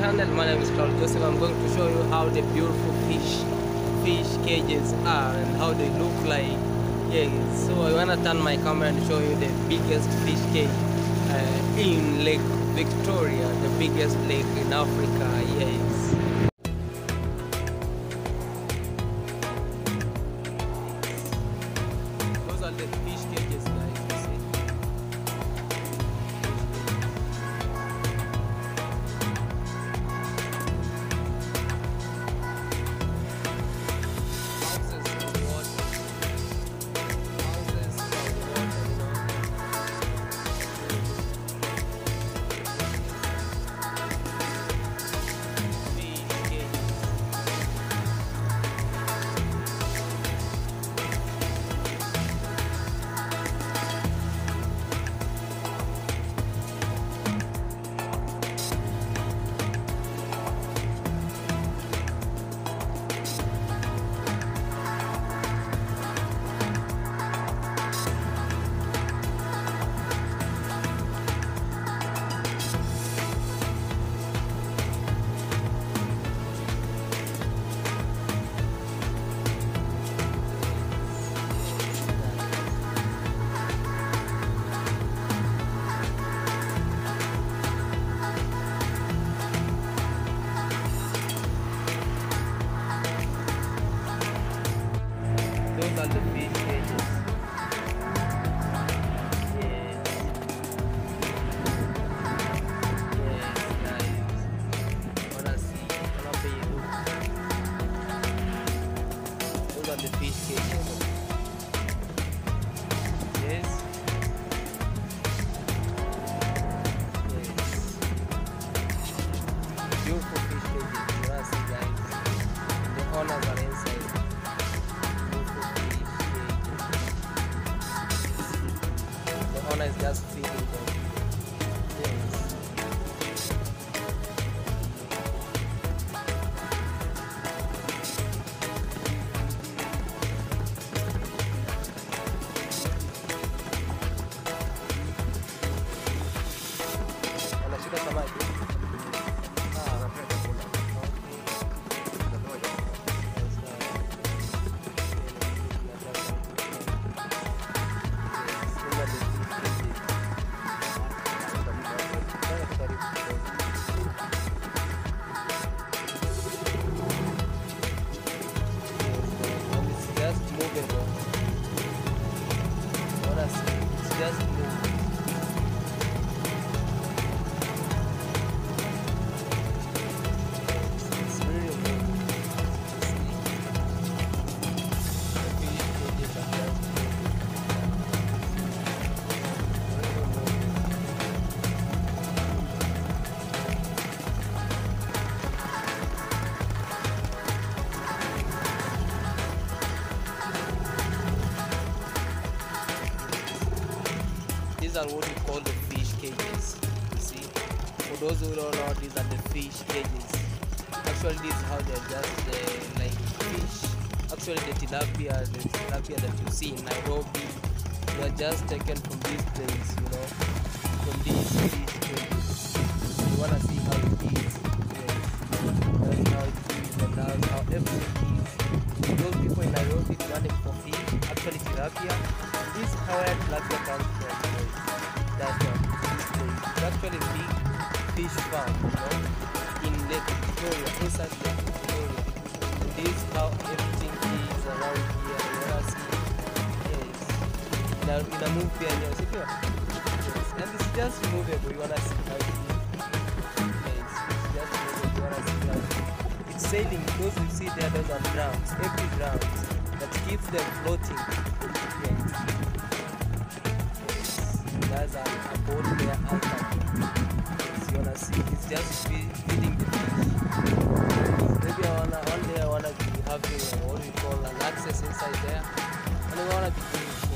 channel. My name is Claude Joseph. I'm going to show you how the beautiful fish cages are and how they look like. Yeah, so I wanna turn my camera and show you the biggest fish cage in Lake Victoria, the biggest lake in Africa. Yes. Those are the fish cages, guys. The fish cages. Yes. Yes, guys. Wanna see? Wanna pay you? Those are the fish cages. Yes. Yes. Beautiful fish cages. Wanna see, guys? The owners are inside. Is just feeding them. Yes. These are what we call the fish cages. You see, for those who don't know, these are the fish cages. Actually, this is how they're just like fish. Actually, the tilapia that you see in Nairobi, they're just taken from these places, you know, from these fish cages. You wanna see how it is? Yes. That's how it is, and that's how everything is. For those people in Nairobi who want it for fish, actually tilapia. This is how tilapia comes from. That's one. It's actually a big fish farm, you know, in Lake Victoria, inside Lake Victoria. And this is how everything is around here. You wanna see? Yes. In a movie, and you're secure. Yes. And it's just movable. You wanna see how it is? Yes. It's just movable. You wanna see how it is. It's sailing. Those you see there, those are drums. Every drum that keeps them floating. Yes. Guys are about their outcome. You wanna see? It's just feeding the fish. Maybe one day I wanna be having what we call an access inside there, and I wanna be doing.